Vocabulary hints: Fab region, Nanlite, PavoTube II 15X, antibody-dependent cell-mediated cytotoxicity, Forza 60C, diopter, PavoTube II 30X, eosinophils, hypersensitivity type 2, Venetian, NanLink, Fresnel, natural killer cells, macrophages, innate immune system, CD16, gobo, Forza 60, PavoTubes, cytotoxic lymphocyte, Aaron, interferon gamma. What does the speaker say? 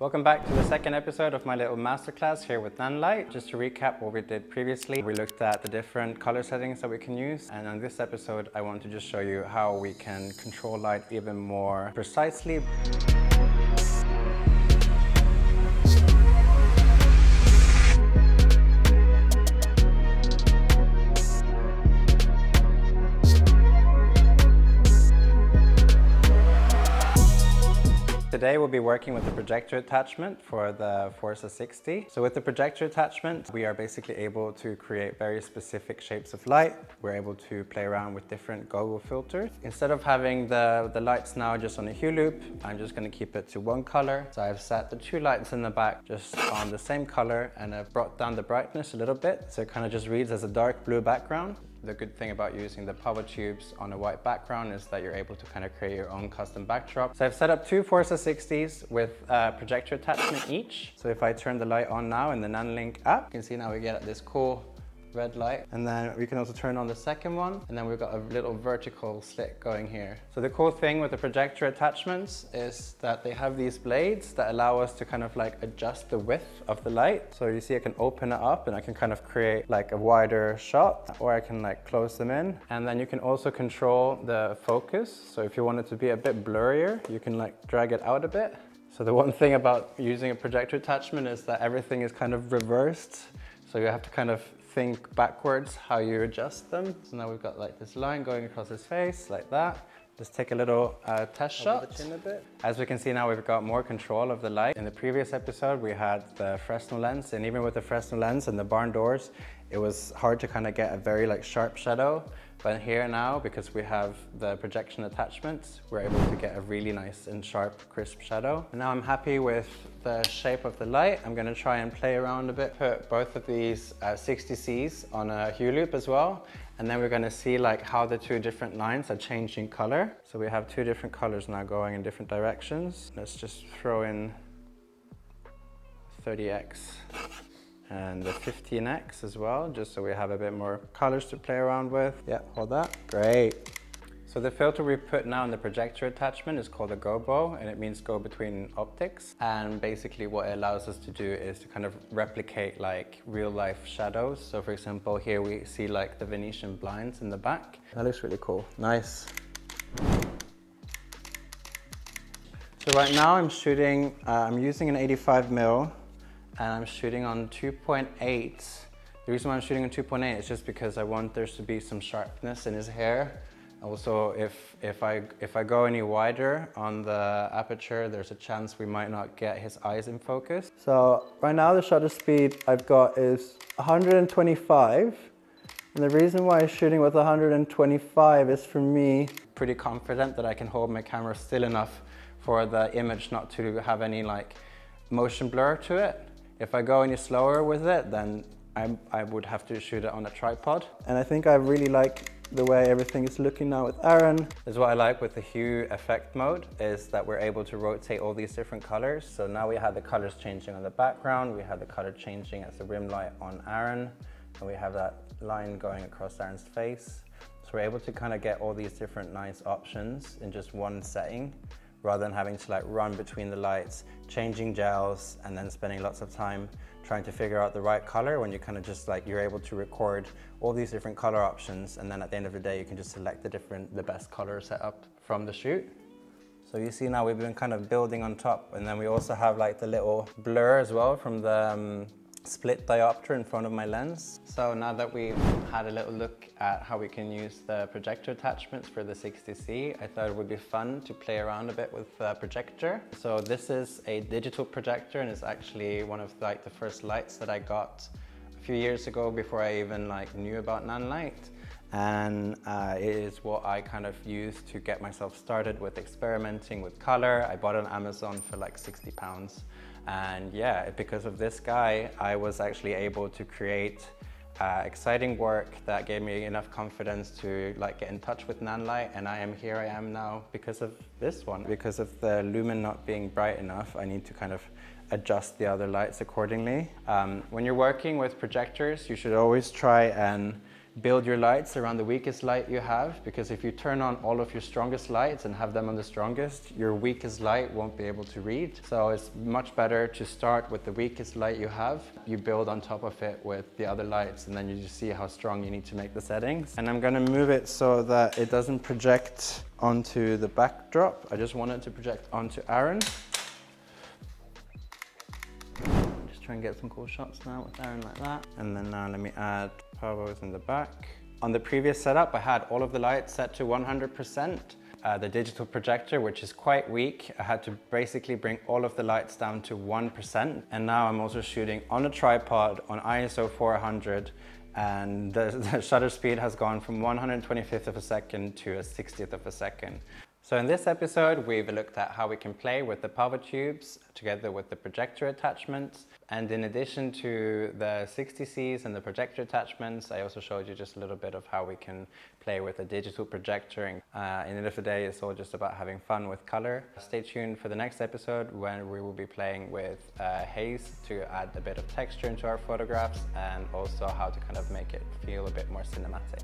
Welcome back to the second episode of my little masterclass here with Nanlite. Just to recap what we did previously, we looked at the different color settings that we can use, and on this episode I want to just show you how we can control light even more precisely. Today we'll be working with the projector attachment for the Forza 60. So with the projector attachment, we are basically able to create very specific shapes of light. We're able to play around with different gobo filters. Instead of having the lights now just on a hue loop, I'm just going to keep it to one color. So I've set the two lights in the back just on the same color, and I've brought down the brightness a little bit. So it kind of just reads as a dark blue background. The good thing about using the PavoTubes on a white background is that you're able to kind of create your own custom backdrop. So I've set up two Forza 60s with a projector attachment each. So if I turn the light on now in the NanLink app, you can see now we get this cool red light, and then we can also turn on the second one, and then we've got a little vertical slit going here. So the cool thing with the projector attachments is that they have these blades that allow us to kind of like adjust the width of the light. So you see I can open it up and I can kind of create like a wider shot, or I can like close them in, and then you can also control the focus. So if you want it to be a bit blurrier, you can like drag it out a bit. So the one thing about using a projector attachment is that everything is kind of reversed, so you have to kind of think backwards how you adjust them. So now we've got like this line going across his face like that. Just take a little test shot. The chin a bit. As we can see now, we've got more control of the light. In the previous episode, we had the Fresnel lens, and even with the Fresnel lens and the barn doors, it was hard to kind of get a very like sharp shadow. But here now, because we have the projection attachments, we're able to get a really nice and sharp, crisp shadow. And now I'm happy with the shape of the light. I'm gonna try and play around a bit, put both of these 60Cs on a hue loop as well. And then we're gonna see like how the two different lines are changing color. So we have two different colors now going in different directions. Let's just throw in 30X. And the 15X as well, just so we have a bit more colors to play around with. Yeah, hold that. Great. So the filter we put now in the projector attachment is called a gobo, and it means go between optics. And basically what it allows us to do is to kind of replicate like real life shadows. So for example, here we see like the Venetian blinds in the back. That looks really cool. Nice. So right now I'm shooting, I'm using an 85mm. And I'm shooting on 2.8. The reason why I'm shooting on 2.8 is just because I want there to be some sharpness in his hair. Also, if I go any wider on the aperture, there's a chance we might not get his eyes in focus. So right now the shutter speed I've got is 125. And the reason why I'm shooting with 125 is, for me, pretty confident that I can hold my camera still enough for the image not to have any like motion blur to it. If I go any slower with it, then I would have to shoot it on a tripod. And I think I really like the way everything is looking now with Aaron. This is what I like with the hue effect mode, is that we're able to rotate all these different colors. So now we have the colors changing on the background, we have the color changing as the rim light on Aaron, and we have that line going across Aaron's face. So we're able to kind of get all these different nice options in just one setting, rather than having to like run between the lights, changing gels, and then spending lots of time trying to figure out the right color, when you kind of just like, you're able to record all these different color options, and then at the end of the day, you can just select the best color setup from the shoot. So you see now we've been kind of building on top, and then we also have like the little blur as well from the split diopter in front of my lens. So now that we've had a little look at how we can use the projector attachments for the 60C, I thought it would be fun to play around a bit with the projector. So this is a digital projector, and it's actually one of like the first lights that I got a few years ago before I even like knew about Nanlite. And it is what I kind of used to get myself started with experimenting with color. I bought it on Amazon for like £60. And yeah, because of this guy, I was actually able to create exciting work that gave me enough confidence to like get in touch with Nanlite. And here I am now because of this one. Because of the lumen not being bright enough, I need to kind of adjust the other lights accordingly. When you're working with projectors, you should always try and Build your lights around the weakest light you have, because if you turn on all of your strongest lights and have them on the strongest, your weakest light won't be able to read. So it's much better to start with the weakest light you have. You build on top of it with the other lights, and then you just see how strong you need to make the settings. And I'm going to move it so that it doesn't project onto the backdrop. I just want it to project onto Aaron. And get some cool shots now with Aaron like that. And then now let me add Pavos in the back. On the previous setup, I had all of the lights set to 100%. The digital projector, which is quite weak, I had to basically bring all of the lights down to 1%. And now I'm also shooting on a tripod on ISO 400. And the shutter speed has gone from 125th of a second to a 60th of a second. So in this episode, we've looked at how we can play with the PavoTubes together with the projector attachments. And in addition to the 60Cs and the projector attachments, I also showed you just a little bit of how we can play with a digital projector. And at the end of the day, it's all just about having fun with color. Stay tuned for the next episode when we will be playing with haze to add a bit of texture into our photographs, and also how to kind of make it feel a bit more cinematic.